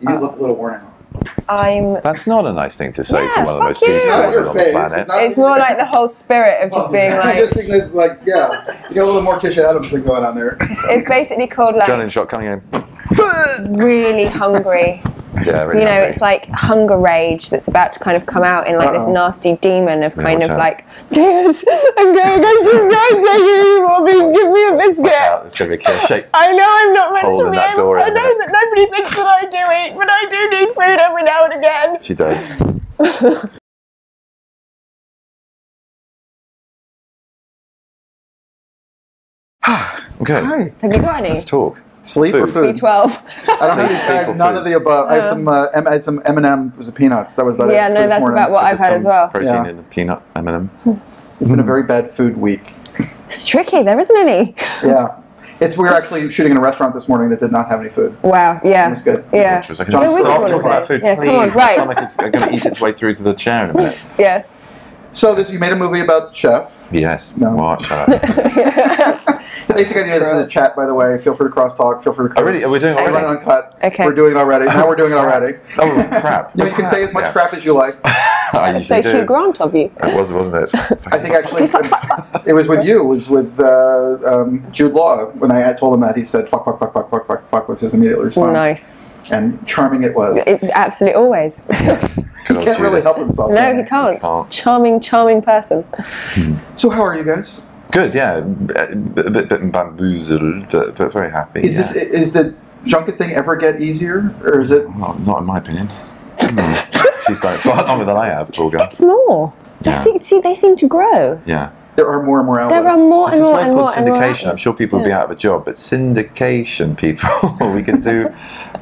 You look a little worn out. That's not a nice thing to say to one of the most beautiful women on the planet. It's more like the whole spirit of just being like. I just think it's like, you got a little more Morticia Adams thing going on there. It's basically called like. Adrenaline shot coming in. Really hungry. Yeah, really. You know, it's like hunger rage that's about to kind of come out in like this nasty demon of kind of like, Jesus, I'm going to take you anymore, please give me a biscuit. It's going to be a care shake. I know I'm not meant to be able, I know that nobody thinks that I do eat, but I do need food every now and again. She does. Okay. Hi. Have you got any? Let's talk. Sleep food. Or food? B12. I don't have none of the above. I have some M&M peanuts. That was about it. Yeah, no, that's about what I've had as well. Protein in the peanut M&M. It's been a very bad food week. It's tricky. There isn't any. Yeah. It's, we were actually shooting in a restaurant this morning that did not have any food. Wow, yeah. It was good. Yeah. Which was like, John, stop talking about food, please. Come on, right. It's not like it's going to eat its way through to the chair in a minute. Yes. So this, you made a movie about Chef. Yes. No. Watch that. The basic idea, this is a chat, by the way. Feel free to cross-talk. Feel free to cut. We're doing it already. Uncut. Okay. We're doing it already. Now we're doing it already. Oh, crap. You can say as much crap as you like. I Hugh Grant of you. It was, wasn't it? I think actually it was with you. It was with Jude Law. When I told him that, he said, fuck, fuck, fuck, fuck, fuck, fuck, fuck was his immediate response. Nice. And charming it was. Absolutely, always. Yes. He can't really help himself. No, he can't. Charming, charming person. So how are you guys? Good, yeah. A bit bamboozled, but very happy. Is this is the junket thing ever get easier, or is it? Well, not in my opinion. She's like far longer than I have. Just gets more. Yeah. They seem to grow. Yeah. There are more and more outlets. There are more and more outlets. This is why called syndication. I'm sure people would be out of a job, but syndication, people, we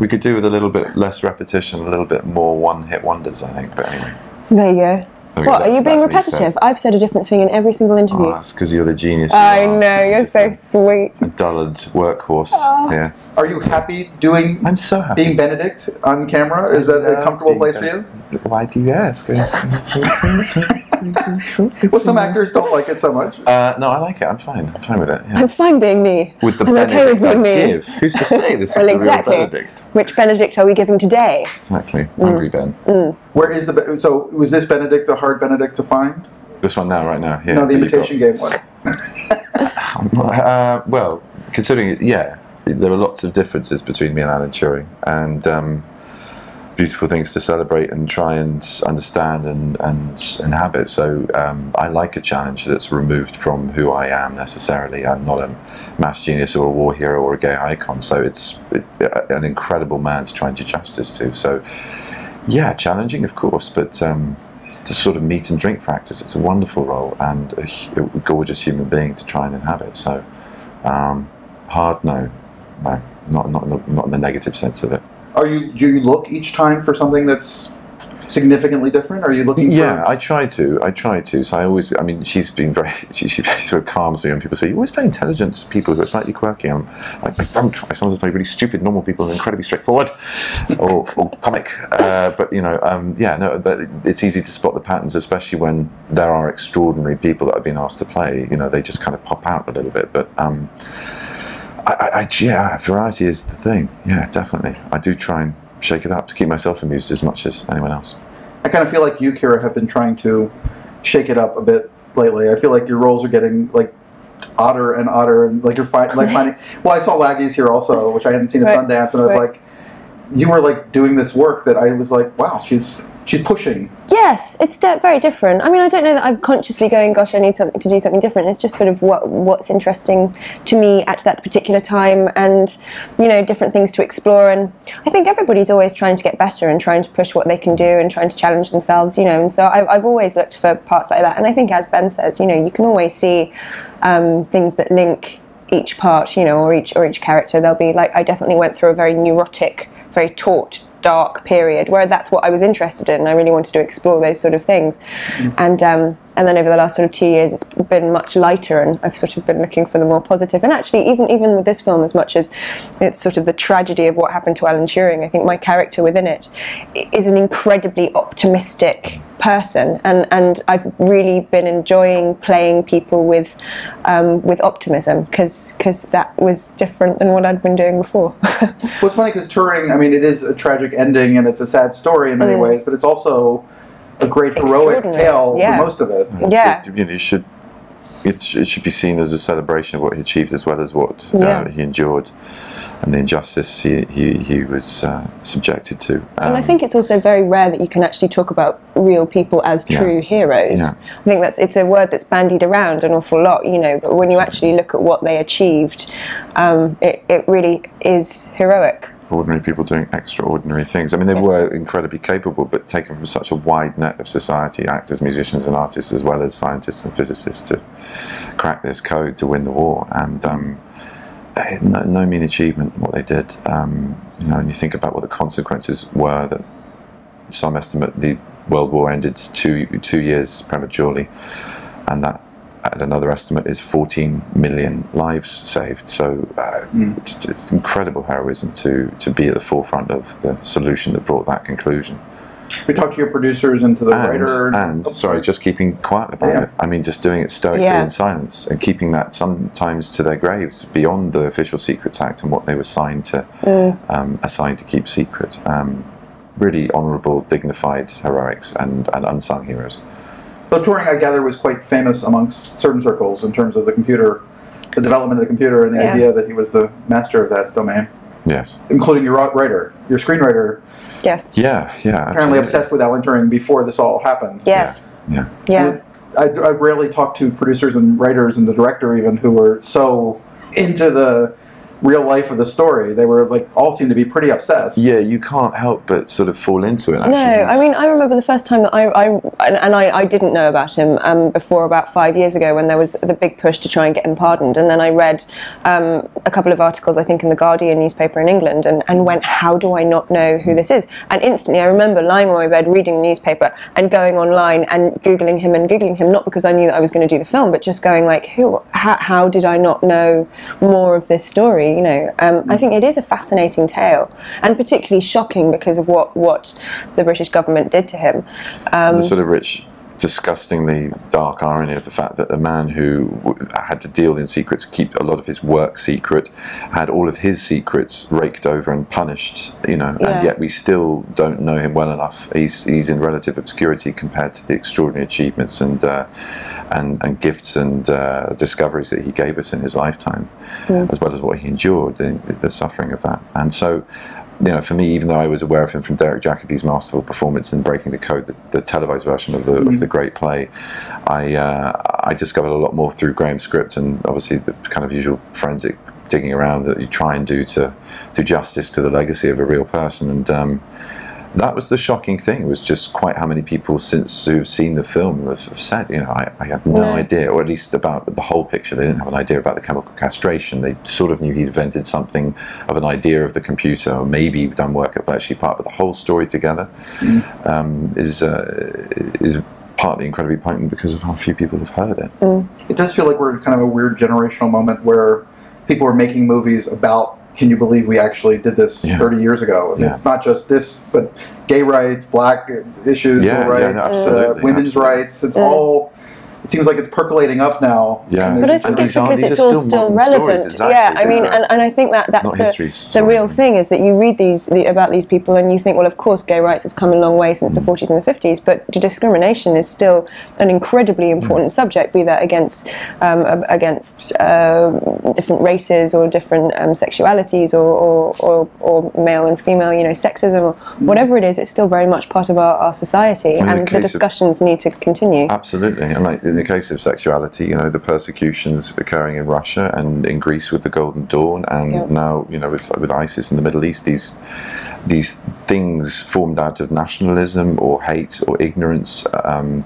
could do with a little bit less repetition, a little bit more one-hit wonders, I think. But anyway. There you go. What, are you being repetitive? I've said a different thing in every single interview. Oh, that's because you're the genius. I know, you're so sweet. A dullard workhorse. Oh. Yeah. Are you happy doing? I'm so happy. Being Benedict on camera, is that a comfortable place for you? Why do you ask? Well, some actors don't like it so much. No, I like it. I'm fine. I'm fine with it. Yeah. I'm fine being me. With the Benedict okay with being me. Give. Who's to say this is the real Benedict? Which Benedict are we giving today? Exactly. Hungry Ben. Where is the? So was this Benedict the hard Benedict to find? This one now, right now. Yeah. No, the imitation game one. Well, considering it, yeah, there are lots of differences between me and Alan Turing, and. Beautiful things to celebrate and try and understand and inhabit. So I like a challenge that's removed from who I am necessarily. I'm not a mass genius or a war hero or a gay icon. So it's an incredible man to try and do justice to. So yeah, challenging of course, but it's a sort of meat and drink practice. It's a wonderful role and a gorgeous human being to try and inhabit. So hard, no, not in the negative sense of it. Are you? Do you look each time for something that's significantly different? Are you looking? Yeah, I try to. I try to. So I always. I mean, she's been very. She sort of calms me when people say, "You always play intelligent people who are slightly quirky." I'm like, I don't. I sometimes play really stupid normal people who are incredibly straightforward, or comic. But you know, yeah, no. It's easy to spot the patterns, especially when there are extraordinary people that I've been asked to play. You know, they just kind of pop out a little bit, but. Yeah, variety is the thing. Yeah, definitely. I do try and shake it up to keep myself amused as much as anyone else. I kind of feel like you, Keira, have been trying to shake it up a bit lately. I feel like your roles are getting like odder and odder, and like you're finding. Well, I saw Laggies here also, which I hadn't seen at Sundance, and I was like, you were like doing this work that I was like, wow, she's pushing. Yes, it's very different. I mean, I don't know that I'm consciously going, gosh, I need to do something different. It's just sort of what's interesting to me at that particular time and, you know, different things to explore. And I think everybody's always trying to get better and trying to push what they can do and trying to challenge themselves, you know. And so I've always looked for parts like that. And I think, as Ben said, you know, you can always see things that link each part, you know, or each character. They'll be like, I definitely went through a very neurotic, very taut, dark period where that's what I was interested in. I really wanted to explore those sort of things, and And then over the last sort of 2 years, it's been much lighter, and I've sort of been looking for the more positive. And actually, even with this film, as much as it's sort of the tragedy of what happened to Alan Turing, I think my character within it is an incredibly optimistic person, and I've really been enjoying playing people with optimism, because that was different than what I'd been doing before. Well, it's funny because Turing, I mean, it is a tragic ending and it's a sad story in many ways, but it's also a great heroic tale for most of it. Yeah, so, you know, it should be seen as a celebration of what he achieved as well as what he endured, and the injustice he was subjected to. And I think it's also very rare that you can actually talk about real people as true heroes. Yeah. I think it's a word that's bandied around an awful lot, you know, but when you actually look at what they achieved, it really is heroic. Ordinary people doing extraordinary things. I mean, they were incredibly capable, but taken from such a wide net of society, actors, musicians and artists, as well as scientists and physicists, to crack this code to win the war. And no mean achievement, what they did. You know, and you think about what the consequences were, that some estimate the World War ended two years prematurely, and that at another estimate is 14 million lives saved. So it's incredible heroism to be at the forefront of the solution that brought that conclusion. We talked to your producers and to the writer. And sorry, just keeping quiet about it. I mean, just doing it stoically in silence, and keeping that sometimes to their graves beyond the Official Secrets Act and what they were signed to, assigned to keep secret. Really honourable, dignified heroics and unsung heroes. So Turing, I gather, was quite famous amongst certain circles in terms of the computer, the development of the computer, and the idea that he was the master of that domain. Yes. Including your writer, your screenwriter. Yes. Yeah, yeah. Apparently obsessed with Alan Turing before this all happened. Yes. Yeah. Yeah. I rarely talk to producers and writers and the director even who were so into the real life of the story. They were like, all seemed to be pretty obsessed. Yeah, you can't help but sort of fall into it. Actually. No, I mean, I remember the first time that I didn't know about him before about 5 years ago, when there was the big push to try and get him pardoned. And then I read a couple of articles, I think, in the Guardian newspaper in England, and went, how do I not know who this is? And instantly I remember lying on my bed, reading the newspaper and going online and Googling him not because I knew that I was going to do the film, but just going like, how did I not know more of this story? You know, I think it is a fascinating tale, and particularly shocking because of what the British government did to him. The sort of rich, disgustingly dark irony of the fact that a man who had to deal in secrets, keep a lot of his work secret, had all of his secrets raked over and punished, you know, and yet we still don't know him well enough. He's in relative obscurity compared to the extraordinary achievements and gifts and discoveries that he gave us in his lifetime, as well as what he endured, the suffering of that. And so, you know, for me, even though I was aware of him from Derek Jacobi's masterful performance in Breaking the Code, the televised version of the great play, I discovered a lot more through Graham's script, and obviously the kind of usual forensic digging around that you try and do to do justice to the legacy of a real person. And that was the shocking thing, was just quite how many people since who've seen the film have said, you know, I had no idea, or at least about the whole picture. They didn't have an idea about the chemical castration. They sort of knew he'd invented something of an idea of the computer, or maybe done work at Bletchley Park, but the whole story together is partly incredibly potent because of how few people have heard it. It does feel like we're in kind of a weird generational moment where people are making movies about, can you believe we actually did this 30 years ago? And it's not just this, but gay rights, black issues, rights, women's rights. It's all, it seems like it's percolating up now. Yeah, but I think it's because it's all still relevant. Exactly. Yeah, I mean, and I think that's the real thing, is that you read about these people and you think, well, of course, gay rights has come a long way since the 40s and the 50s, but discrimination is still an incredibly important subject, be that against different races or different sexualities or male and female, you know, sexism or whatever it is. It's still very much part of our society, and the discussions need to continue. Absolutely, and like, in the case of sexuality, you know, the persecutions occurring in Russia and in Greece with the Golden Dawn, and now, you know, with ISIS in the Middle East, these things formed out of nationalism or hate or ignorance, and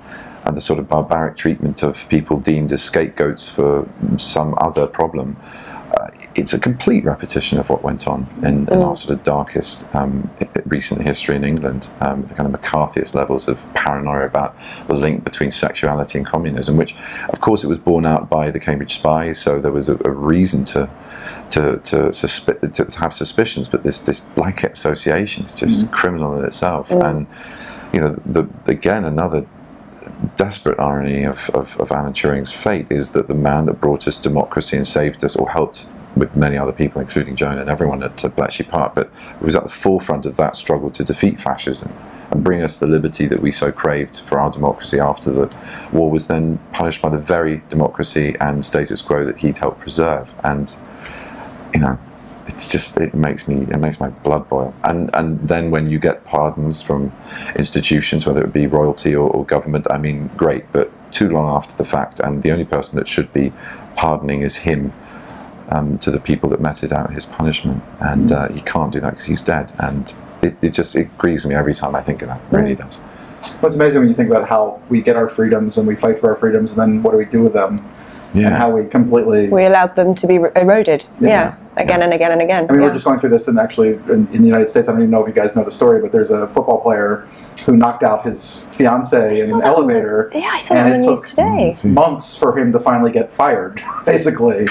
the sort of barbaric treatment of people deemed as scapegoats for some other problem. it's a complete repetition of what went on in our sort of darkest recent history in England, the kind of McCarthyist levels of paranoia about the link between sexuality and communism, which of course it was borne out by the Cambridge spies, so there was a reason to have suspicions, but this blanket association is just criminal in itself. And you know, again, another desperate irony of Alan Turing's fate is that the man that brought us democracy and saved us, or helped with many other people, including Joan and everyone at Bletchley Park, but was at the forefront of that struggle to defeat fascism and bring us the liberty that we so craved for our democracy after the war, was then punished by the very democracy and status quo that he'd helped preserve. And you know, it's just, it makes my blood boil. And then when you get pardons from institutions, whether it be royalty or government, I mean, great, but too long after the fact, and the only person that should be pardoning is him, to the people that meted out his punishment. And he can't do that because he's dead. And it grieves me every time I think of that, it really does. Well, it's amazing when you think about how we get our freedoms and we fight for our freedoms, and then what do we do with them? Yeah. And how we completely... We allowed them to be eroded, again and again and again. I mean, we're just going through this, and actually in the United States, I don't even know if you guys know the story, but there's a football player who knocked out his fiancée in an elevator. Yeah, I saw that on the news today. Months for him to finally get fired, basically,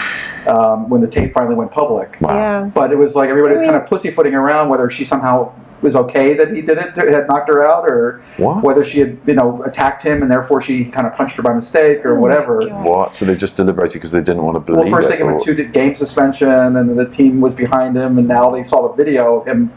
when the tape finally went public. Wow. Yeah. But it was like everybody was kind of pussyfooting around whether she somehow... was okay that he did it, had knocked her out, or whether she had, you know, attacked him and therefore she kind of punched her by mistake or whatever. What? So they just deliberated because they didn't want to believe it? Well, first they gave him 2-game suspension, and the team was behind him, and now they saw the video of him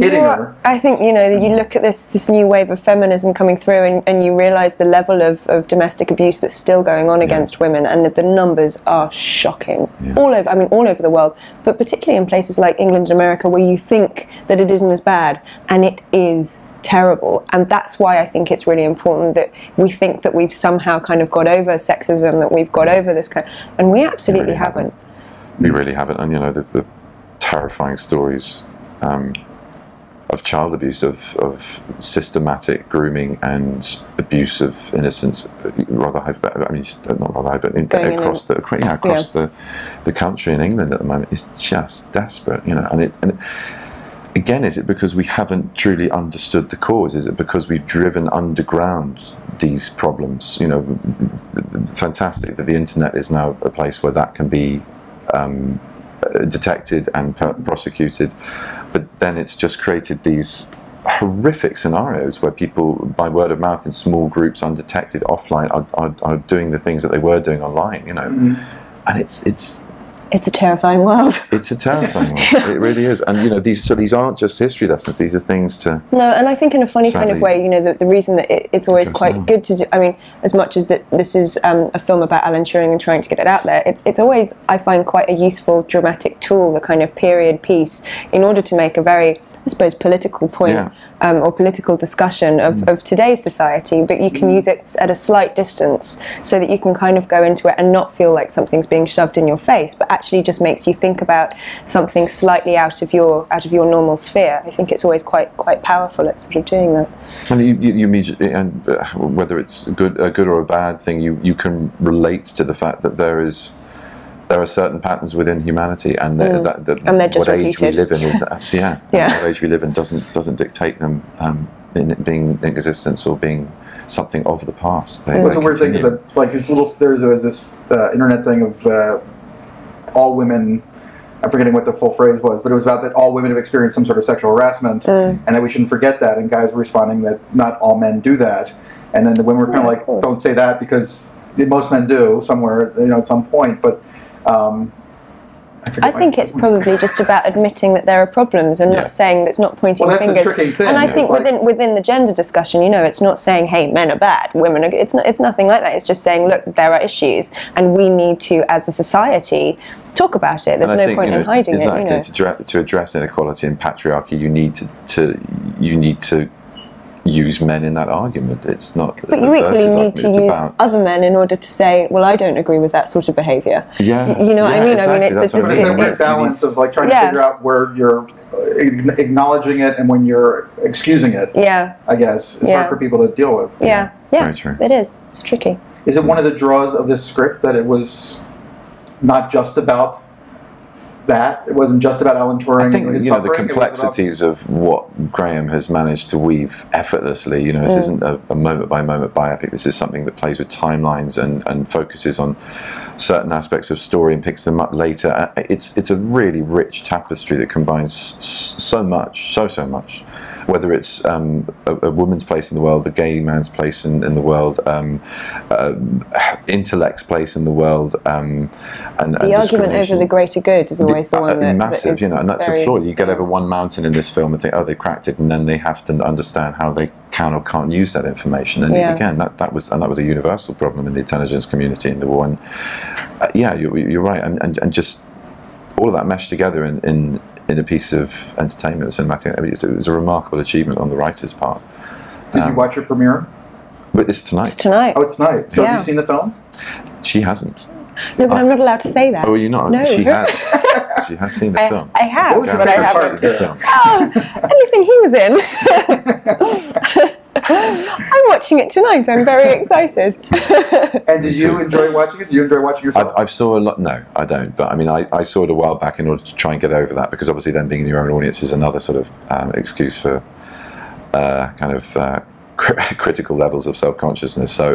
hitting her. I think, you know, you look at this new wave of feminism coming through, and you realise the level of domestic abuse that's still going on against women, and that the numbers are shocking. Yeah. All over, I mean, all over the world, but particularly in places like England and America, where you think that it isn't as bad, and it is terrible. And that's why I think it's really important that we think that we've somehow kind of got over sexism, that we've got over this kind of, and we absolutely haven't. We really haven't. And, you know, the terrifying stories of child abuse, of systematic grooming and abuse of innocence, rather high, I mean, not rather high, but across the country in England at the moment, is just desperate, you know. And it, again, is it because we haven't truly understood the cause? Is it because we've driven underground these problems? You know, fantastic that the internet is now a place where that can be detected and prosecuted, but then it's just created these horrific scenarios where people, by word of mouth, in small groups, undetected, offline, are doing the things that they were doing online, you know. And it's a terrifying world. It's a terrifying world. It really is. And, you know, these aren't just history lessons. These are things to... No, and I think in a funny kind of way, you know, the reason that it's always quite good to do... I mean, as much as that this is a film about Alan Turing and trying to get it out there, it's always, I find, quite a useful dramatic tool, the kind of period piece, in order to make a very, I suppose, political point or political discussion of today's society, but you can use it at a slight distance so that you can kind of go into it and not feel like something's being shoved in your face, but actually just makes you think about something slightly out of your normal sphere. I think it's always quite powerful at sort of doing that. And you immediately, and whether it's a good or a bad thing, you can relate to the fact that there are certain patterns within humanity, and what age we live in is what age we live in doesn't dictate them being in existence or being something of the past. What's a weird thing is that, like, there's this internet thing of all women, I'm forgetting what the full phrase was, but it was about that all women have experienced some sort of sexual harassment and that we shouldn't forget that, and guys were responding that not all men do that, and then the women were kind of like, don't say that because most men do somewhere, you know, at some point, but I think it's probably just about admitting that there are problems and not saying that's not pointing fingers. Well, that's a tricky thing. And I think within the gender discussion, you know, it's not saying, hey, men are bad, women are good. It's nothing like that. It's just saying, look, there are issues, and we need to, as a society, talk about it. There's no point in hiding it. You know, to address inequality and patriarchy, you need to use men in that argument. It's not... But you equally need to use other men in order to say, well, I don't agree with that sort of behaviour. Yeah. You know what I mean? Exactly. I mean, it's a balance of, like, trying to figure out where you're acknowledging it and when you're excusing it. Yeah. I guess. It's hard for people to deal with. Yeah. Yeah. Yeah. It is. It's tricky. Is it one of the draws of this script that it was not just about that. It wasn't just about Alan Turing. I think and his the complexities of what Graham has managed to weave effortlessly. You know, this isn't a moment by moment biopic. This is something that plays with timelines and focuses on certain aspects of story and picks them up later. It's a really rich tapestry that combines so much, so much. Whether it's a woman's place in the world, a gay man's place in the world, intellect's place in the world, and the argument over the greater good is always the one that, massive, that is, you know, and that's the flaw. You get over one mountain in this film and think, oh, they cracked it, and then they have to understand how they can or can't use that information. And again, that was a universal problem in the intelligence community in the war. And yeah, you're right, and just all of that meshed together in a piece of entertainment, cinematic. I mean, it was a remarkable achievement on the writer's part. Did you watch your premiere? But it's tonight. It's tonight. Oh, it's tonight. So have you seen the film? She hasn't. No, but I'm not allowed to say that. Oh, you're not? No. She has. She has seen the film. I have. Oh, but I haven't. Anything he was in. I'm watching it tonight. I'm very excited. And did you enjoy watching it? Do you enjoy watching yourself? I've saw a lot. No, I don't. But I mean, I saw it a while back in order to try and get over that, because obviously then being in your own audience is another sort of excuse for kind of critical levels of self-consciousness. So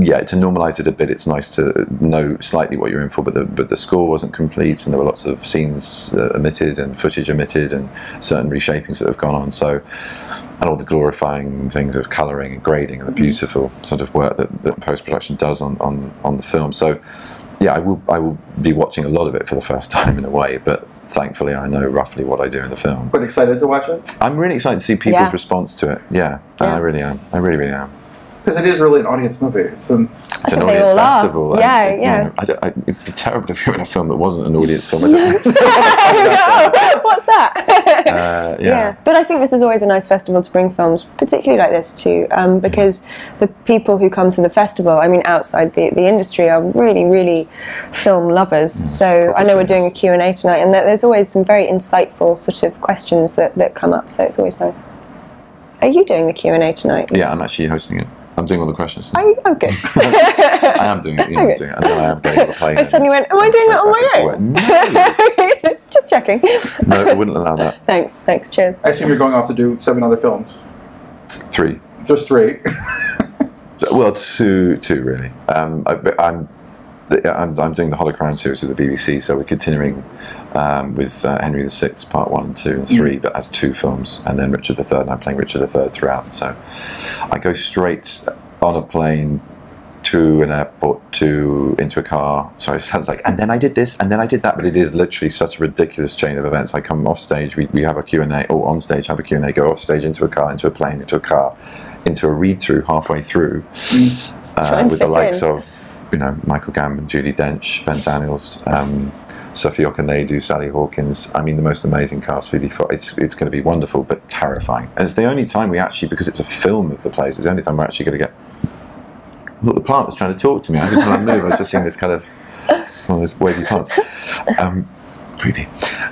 yeah, to normalise it a bit, it's nice to know slightly what you're in for, but the score wasn't complete, and there were lots of scenes omitted and footage omitted and certain reshapings that have gone on. So, and all the glorifying things of colouring and grading and the beautiful sort of work that post-production does on the film. So, yeah, I will be watching a lot of it for the first time in a way, but thankfully I know roughly what I do in the film. But excited to watch it? I'm really excited to see people's response to it. Yeah, I really am. I really, really am. Because it is really an audience movie. It's an audience festival. Yeah. You know, it'd be terrible to be in a film that wasn't an audience film. What's that? But I think this is always a nice festival to bring films, particularly like this, to, because the people who come to the festival, I mean, outside the industry, are really, really film lovers. So I know we're doing a Q&A tonight, and there's always some very insightful sort of questions that come up. So it's always nice. Are you doing the Q&A tonight? Yeah, I'm actually hosting it. I'm doing all the questions. Are you? Oh, good. I am doing it. Yeah, okay. I'm doing it. I know I am going to play. I suddenly went, am I doing that on my own? No. Just checking. No, I wouldn't allow that. Thanks. Thanks. Cheers. I assume you're going off to do 7 other films. 3. Just 3. Well, two really. I'm doing the Holocron series with the BBC, so we're continuing with Henry the Sixth, Part 1, 2, and 3, but as 2 films, and then Richard the Third. And I'm playing Richard the Third throughout. So I go straight on a plane to an airport to into a car. So it sounds like, and then I did this, and then I did that, but it is literally such a ridiculous chain of events. I come off stage, we have a Q&A, or on stage have a Q&A, go off stage into a car, into a plane, into a car, into a read through halfway through, with the likes of, you know, Michael Gambon, Judy Dench, Ben Daniels, Sophie Okonedu, Sally Hawkins. I mean, the most amazing cast. It's going to be wonderful, but terrifying. And it's the only time we actually, because it's a film of the plays, it's the only time we're actually going to get. Look, the plant was trying to talk to me. Every time I move, I was just seeing this kind of one of those wavy plants. Creepy.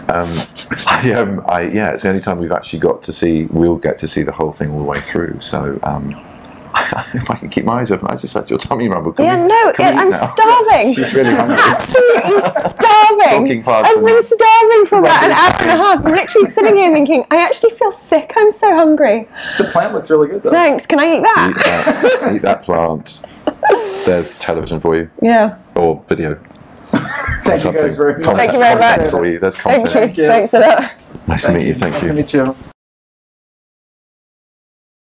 Yeah, it's the only time we've actually got to see. We'll get to see the whole thing all the way through. So. If I can keep my eyes open, I just had your tummy rumble. I'm starving. She's really hungry. Absolutely starving. I've been starving for about an hour and a half. I'm literally sitting here thinking, I actually feel sick. I'm so hungry. The plant looks really good, though. Thanks. Can I eat that? Eat that, eat that plant. There's television for you. Yeah. Or video. Thank you guys very much. Thank you very much. There's content. Thank you. Thanks a lot. Nice to meet you. Nice to meet you.